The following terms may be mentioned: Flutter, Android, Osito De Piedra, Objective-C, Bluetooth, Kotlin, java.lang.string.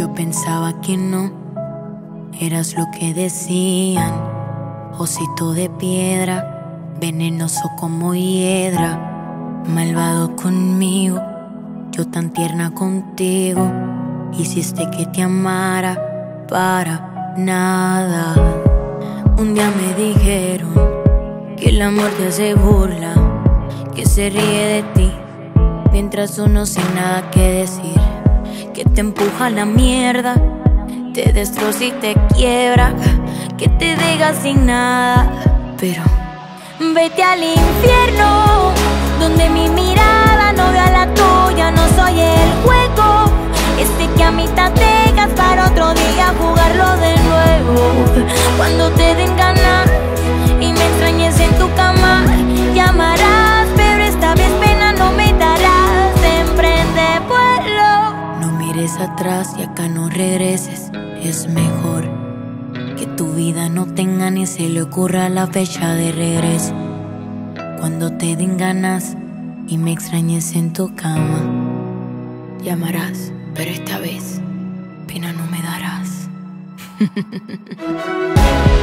yo pensaba que no eras lo que decían. Osito de piedra, venenoso como hiedra, malvado conmigo, yo tan tierna contigo. Hiciste que te amara para nada. Un día me dijeron que el amor te hace burla, que se ríe de ti mientras uno sin nada que decir, que te empuja a la mierda, te destroza y te quiebra, que te deja sin nada. Pero vete al infierno, donde mi mirada no vea la tuya. No soy el juego este que a mitad dejas para otro día jugarlo de nuevo. Cuando te den ganas y me extrañes en tu cama, llamarás, pero esta vez pena no me darás. Emprende vuelo, no mires atrás y acá no regreses. Es mejor que tu vida no tenga ni se le ocurra la fecha de regreso. Cuando te den ganas y me extrañes en tu cama, llamarás, pero esta vez pena no me darás.